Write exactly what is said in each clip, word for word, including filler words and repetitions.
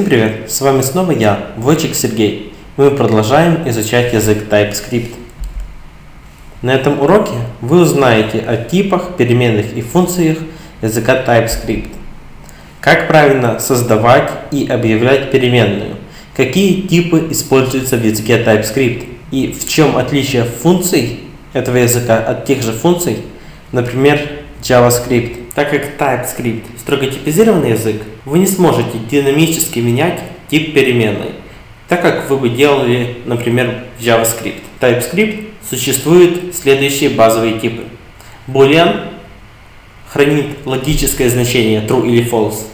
Всем привет! С вами снова я, Водчик Сергей. Мы продолжаем изучать язык TypeScript. На этом уроке вы узнаете о типах, переменных и функциях языка TypeScript, как правильно создавать и объявлять переменную, какие типы используются в языке TypeScript и в чем отличие функций этого языка от тех же функций, например, JavaScript. Так как TypeScript строго типизированный язык, вы не сможете динамически менять тип переменной, так как вы бы делали, например, в JavaScript. В TypeScript существуют следующие базовые типы. Boolean хранит логическое значение true или false.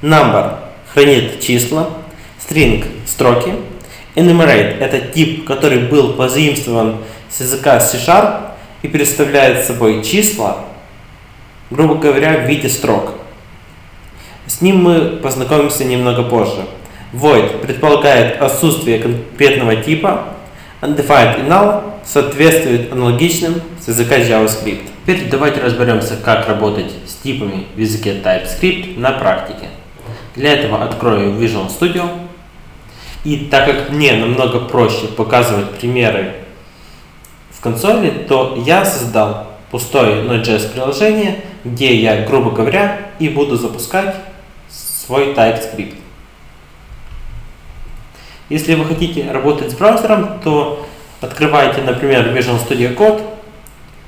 Number хранит числа. String – строки. Enumerate – это тип, который был позаимствован с языка C-Sharp и представляет собой числа, грубо говоря, в виде строк. С ним мы познакомимся немного позже. Void предполагает отсутствие конкретного типа. Undefined и null соответствует аналогичным с языка JavaScript. Теперь давайте разберемся, как работать с типами в языке TypeScript на практике. Для этого открою Visual Studio. И так как мне намного проще показывать примеры в консоли, то я создал пустое Node.js приложение, где я, грубо говоря, и буду запускать свой TypeScript. Если вы хотите работать с браузером, то открываете, например, Visual Studio Code,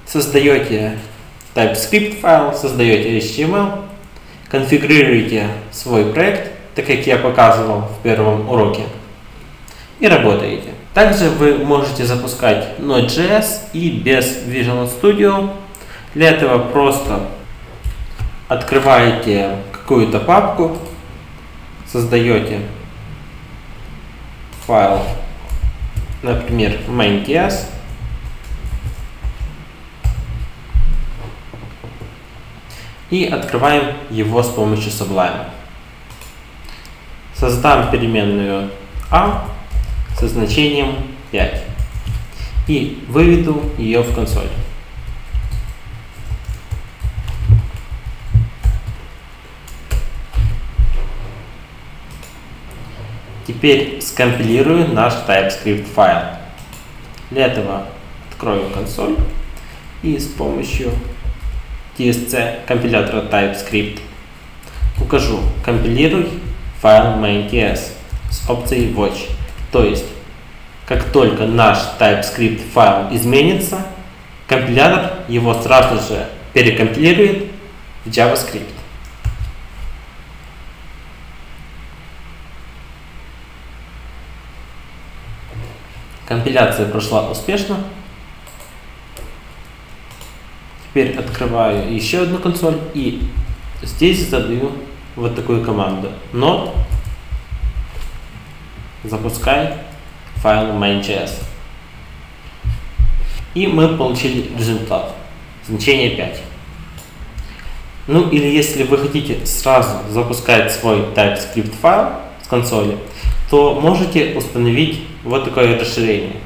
создаете TypeScript файл, создаете эйч ти эм эл, конфигурируете свой проект, так как я показывал в первом уроке, и работаете. Также вы можете запускать Node.js и без Visual Studio. Для этого просто открываете какую-то папку, создаете файл, например, main.js, и открываем его с помощью Sublime. Создам переменную a со значением пять и выведу ее в консоль. Теперь скомпилирую наш TypeScript файл. Для этого открою консоль и с помощью ти эс си компилятора TypeScript укажу «Компилируй файл main.js» с опцией «Watch». То есть, как только наш TypeScript файл изменится, компилятор его сразу же перекомпилирует в JavaScript. Компиляция прошла успешно. Теперь открываю еще одну консоль и здесь задаю вот такую команду. Node запускай файл main.js. И мы получили результат. Значение пять. Ну или если вы хотите сразу запускать свой TypeScript файл с консоли, то можете установить вот такое расширение.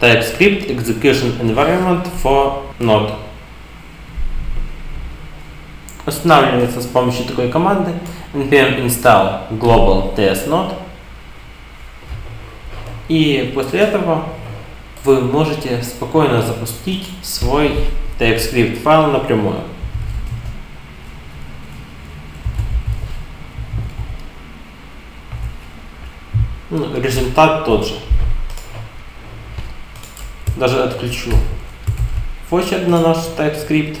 TypeScript Execution Environment for Node. Устанавливается с помощью такой команды npm install global ts node. И после этого вы можете спокойно запустить свой TypeScript файл напрямую. Ну, результат тот же. Даже отключу фотчер на наш TypeScript.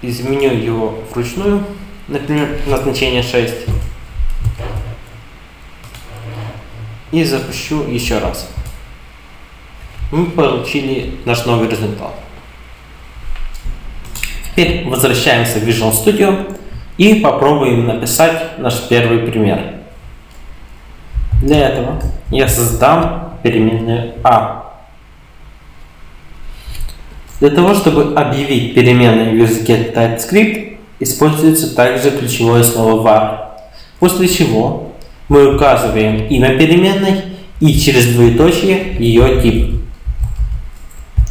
Изменю его вручную, например, на значение шесть. И запущу еще раз. Мы получили наш новый результат. Теперь возвращаемся в Visual Studio и попробуем написать наш первый пример. Для этого я создам переменную a. Для того, чтобы объявить переменную в языке TypeScript, используется также ключевое слово var. После чего мы указываем имя переменной и через двоеточие ее тип.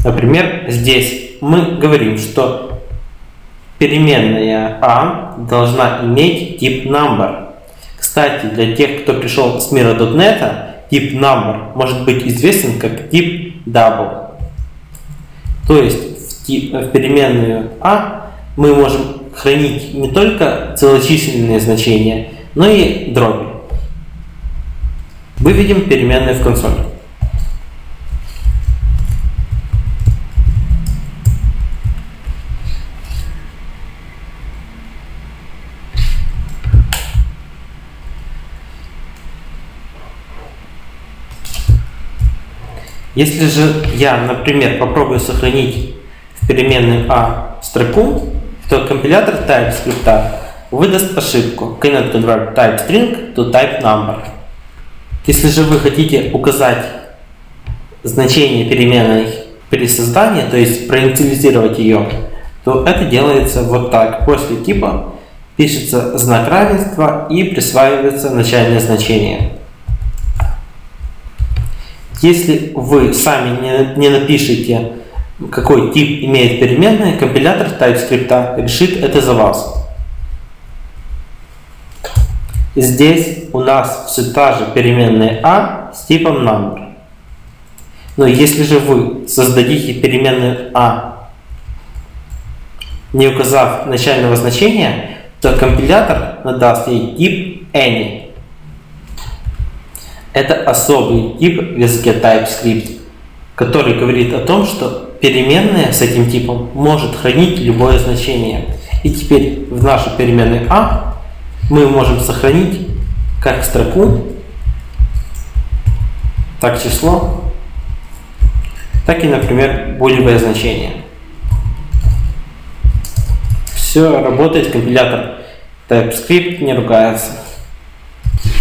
Например, здесь мы говорим, что Переменная a должна иметь тип number. Кстати, для тех, кто пришел с мира .дот нет, тип number может быть известен как тип double. То есть в, тип, в переменную a мы можем хранить не только целочисленные значения, но и дроби. Выведем переменную в консоль. Если же я, например, попробую сохранить в переменную a строку, то компилятор TypeScript выдаст ошибку cannot convert type string to type number. Если же вы хотите указать значение переменной при создании, то есть проинициализировать ее, то это делается вот так. После типа пишется знак равенства и присваивается начальное значение. Если вы сами не, не напишите, какой тип имеет переменная, компилятор TypeScript решит это за вас. Здесь у нас все та же переменная a с типом number. Но если же вы создадите переменную a, не указав начального значения, то компилятор надаст ей тип any. Это особый тип в языке TypeScript, который говорит о том, что переменная с этим типом может хранить любое значение. И теперь в нашу переменную a мы можем сохранить как строку, так число, так и, например, булевое значение. Все работает, компилятор TypeScript не ругается.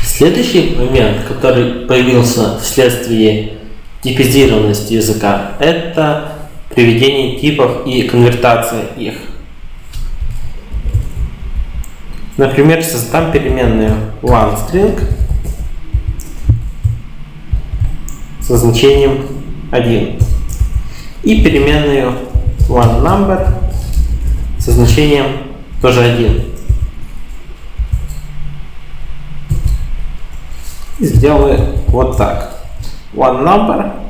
Следующий момент, который появился вследствие типизированности языка, это приведение типов и конвертация их. Например, создам переменную one string со значением один и переменную one number со значением тоже один. И сделаю вот так. one number